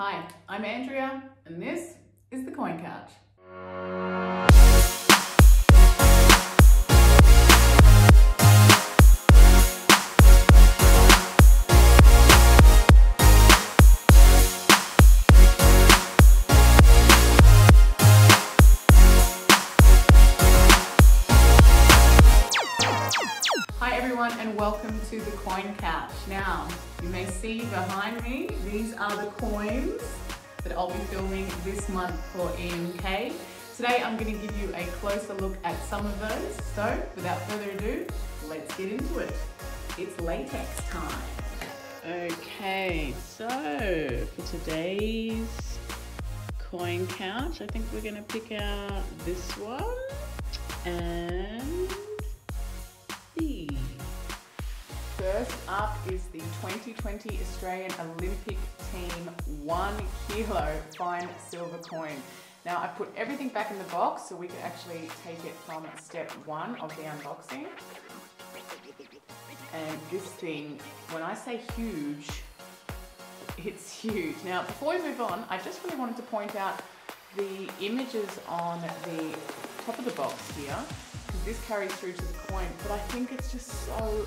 Hi, I'm Andrea, and this is The Coin Couch. And welcome to The Coin Couch. Now, you may see behind me, these are the coins that I'll be filming this month for EMK. Today, I'm going to give you a closer look at some of those. So, without further ado, let's get into it. It's latex time. Okay, so for today's Coin Couch, I think we're going to pick out this one and these. First up is the 2020 Australian Olympic Team 1 kilo fine silver coin. Now I've put everything back in the box so we can actually take it from step one of the unboxing. And this thing, when I say huge, it's huge. Now before we move on, I just really wanted to point out the images on the top of the box here, because this carries through to the coin, but I think it's just so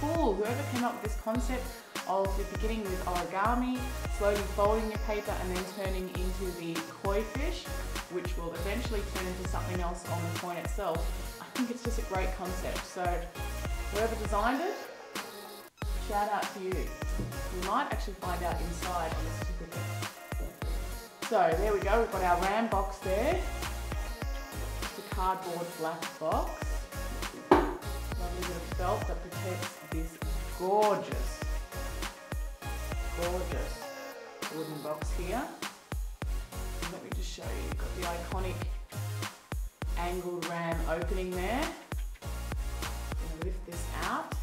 cool. Whoever came up with this concept of beginning with origami, slowly folding your paper and then turning into the koi fish, which will eventually turn into something else on the coin itself. I think it's just a great concept. So whoever designed it, shout out to you. You might actually find out inside on the certificate. So there we go, we've got our RAM box there. It's a cardboard black box. Lovely little felt that protects this gorgeous, gorgeous wooden box here. And let me just show you, you've got the iconic angled RAM opening there. I'm going to lift this out.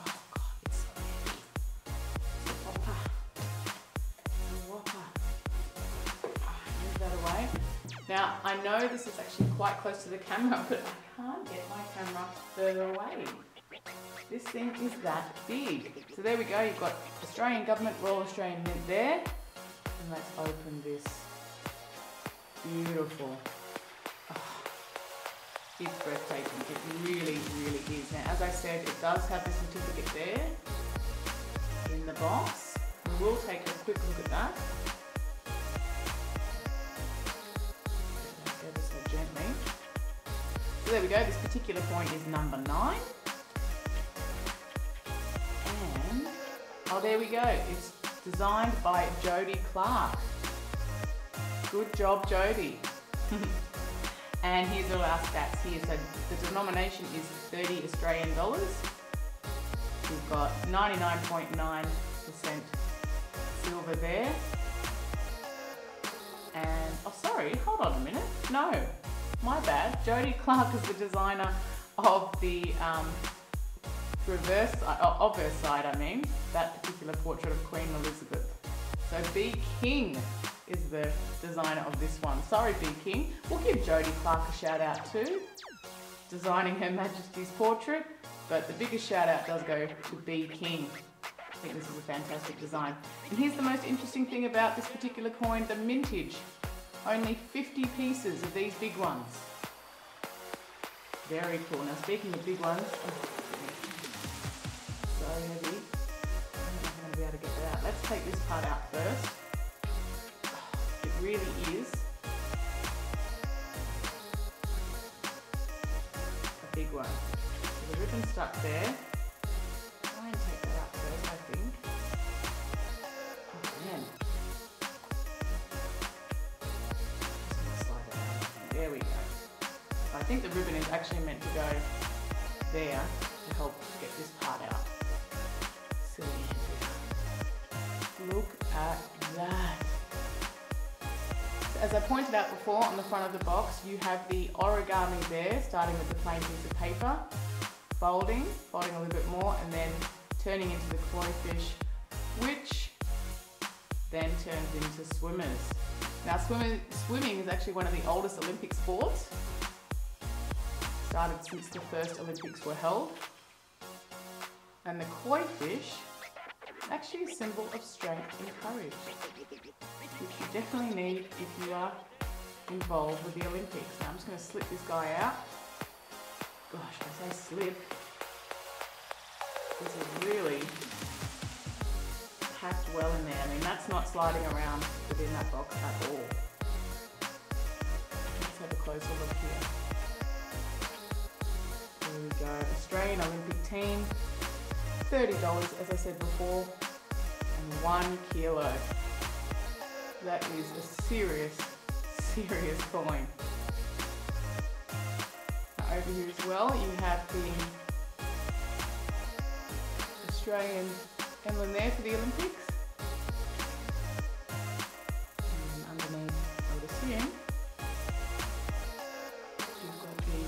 Oh god, it's so heavy. It's a whopper. It's a whopper. Move that away. Now, I know this is actually quite close to the camera, but I can't get my camera further away. This thing is that big. So there we go, you've got Australian Government, Royal Australian Mint there. And let's open this. Beautiful. Oh, it's breathtaking, it really, really is. Now, as I said, it does have the certificate there in the box. We will take a quick look at that. Ever so gently. So there we go, this particular coin is number 9. And, oh there we go, it's designed by Jody Clark. Good job, Jody. And here's all our stats here. So the denomination is 30 Australian dollars. We've got 99.9% silver there. And, oh sorry, hold on a minute, no, my bad. Jody Clark is the designer of the her side, that particular portrait of Queen Elizabeth. So B. King is the designer of this one. Sorry, B. King. We'll give Jody Clark a shout out too, designing Her Majesty's portrait, but the biggest shout out does go to B. King. I think this is a fantastic design. And here's the most interesting thing about this particular coin, the mintage. Only 50 pieces of these big ones. Very cool. Now speaking of big ones, so heavy. I'm not going to be able to get that out. Let's take this part out first. It really is a big one. So the ribbon's stuck there. There we go. I think the ribbon is actually meant to go there to help get this part out. Silly Andrea. Look at that. So as I pointed out before, on the front of the box, you have the origami there, starting with the plain piece of paper, folding a little bit more, and then turning into the koi fish, which then turns into swimmers. Now swimming is actually one of the oldest Olympic sports. Started since the first Olympics were held. And the koi fish, actually a symbol of strength and courage. definitely need if you are involved with the Olympics. Now I'm just going to slip this guy out. Gosh, I say slip. This is really packed well in there. I mean, that's not sliding around within that box at all. Let's have a closer look here. There we go. Australian Olympic Team. $30, as I said before, and 1 kilo. That is a serious coin. Now over here as well, you have the Australian emblem there for the Olympics. And underneath, I would assume, you've got the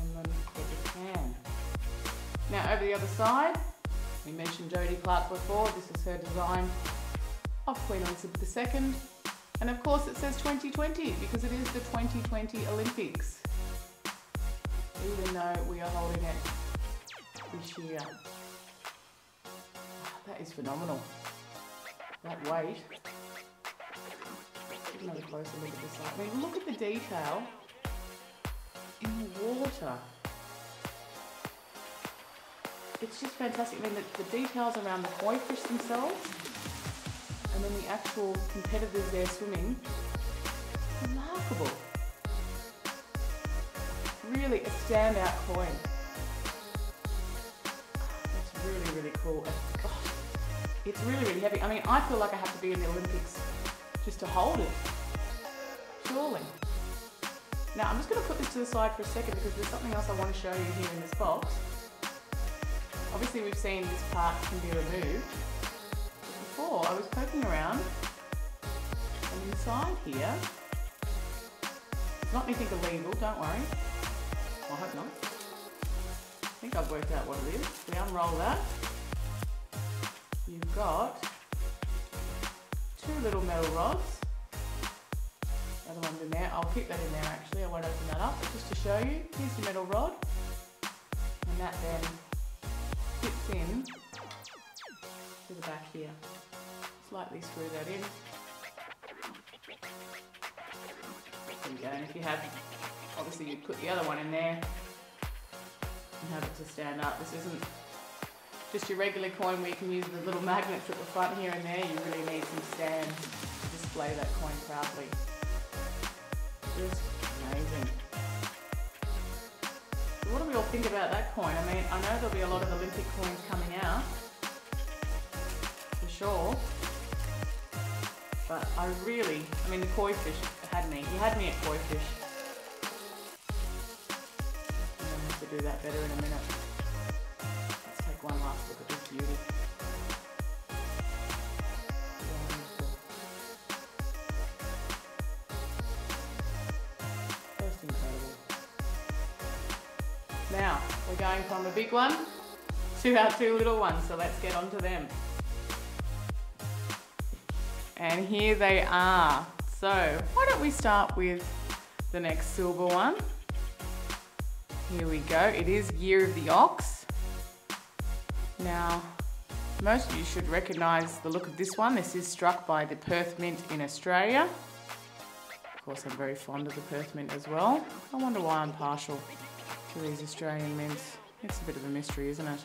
emblem for Japan. Now over the other side, we mentioned Jody Clark before. This is her design of Queen Elizabeth II. And of course it says 2020 because it is the 2020 Olympics, even though we are holding it this year. That is phenomenal. That weight. Another closer look at this. I mean, look at the detail in the water. It's just fantastic. I mean, the details around the koi fish themselves, and then the actual competitors there swimming. Remarkable. Really a standout coin. That's really, really cool. And gosh, it's really, really heavy. I mean, I feel like I have to be in the Olympics just to hold it. Surely. Now, I'm just going to put this to the side for a second because there's something else I want to show you here in this box. Obviously we've seen this part can be removed. Before I was poking around, and inside here, it's not anything illegal, don't worry. Well, I hope not. I think I've worked out what it is. We unroll that. You've got two little metal rods. The other one's in there. I'll keep that in there actually. I won't open that up, but just to show you, here's your metal rod, and that then fits in to the back here. Slightly screw that in. There you go. And if you have, obviously you'd put the other one in there and have it to stand up. This isn't just your regular coin where you can use the little magnets at the front here and there. You really need some stands to display that coin proudly. Just amazing. So what do we all think about that coin? I mean, I know there'll be a lot of Olympic coins coming out, for sure, but I mean the koi fish had me. He had me at koi fish. I'm going to have to do that better in a minute. Let's take one last look at this beauty. Just incredible. Now, we're going from a big one to our two little ones, so let's get on to them. And here they are. So why don't we start with the next silver one? Here we go. It is Year of the Ox. Now, most of you should recognize the look of this one. This is struck by the Perth Mint in Australia. Of course, I'm very fond of the Perth Mint as well. I wonder why I'm partial to these Australian mints. It's a bit of a mystery, isn't it?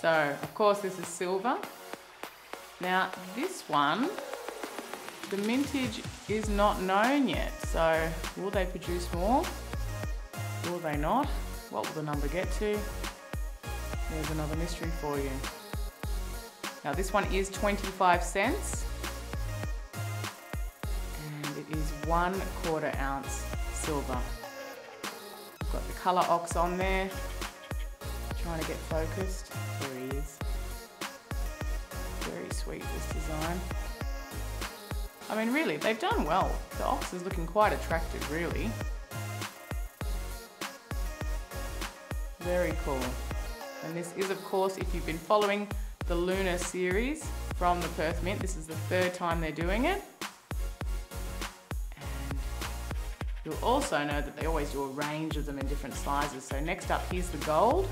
So, of course, this is silver. Now this one, the mintage is not known yet, so will they produce more? Will they not? What will the number get to? There's another mystery for you. Now this one is 25 cents and it is 1/4 ounce silver. We've got the colour ox on there, trying to get focused. There he is. Very sweet, this design. I mean, really, they've done well. The ox is looking quite attractive, really. Very cool. And this is, of course, if you've been following the Lunar series from the Perth Mint, this is the third time they're doing it. And you'll also know that they always do a range of them in different sizes. So next up, here's the gold.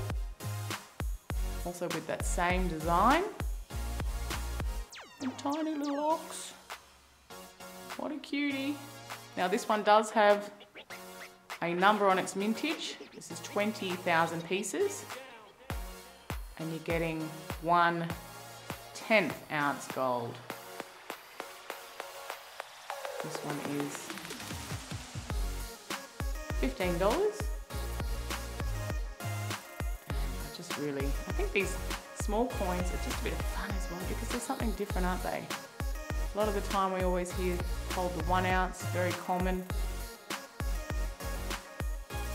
Also with that same design. Tiny little ox. What a cutie. Now this one does have a number on its mintage. This is 20,000 pieces. And you're getting 1/10 ounce gold. This one is $15. I think these small coins are just a bit of fun as well because they're something different, aren't they? A lot of the time we always hear hold the 1 ounce, very common.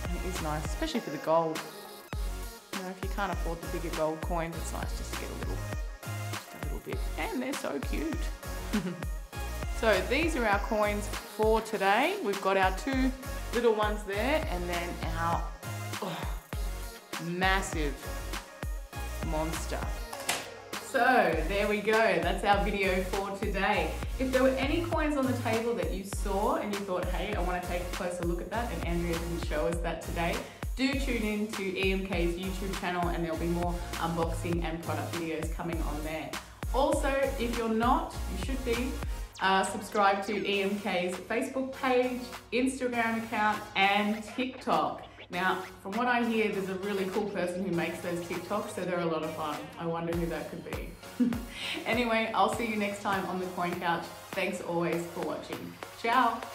And it is nice, especially for the gold. You know, if you can't afford the bigger gold coins, it's nice just to get a little bit. And they're so cute. So these are our coins for today. We've got our two little ones there and then our massive monster. So there we go, that's our video for today. If there were any coins on the table that you saw and you thought, hey, I want to take a closer look at that, and Andrea didn't show us that today, do tune in to EMK's YouTube channel and there'll be more unboxing and product videos coming on there. Also, if you're not, you should be, subscribe to EMK's Facebook page, Instagram account and TikTok. Now, from what I hear, there's a really cool person who makes those TikToks, so they're a lot of fun. I wonder who that could be. Anyway, I'll see you next time on The Coin Couch. Thanks always for watching. Ciao.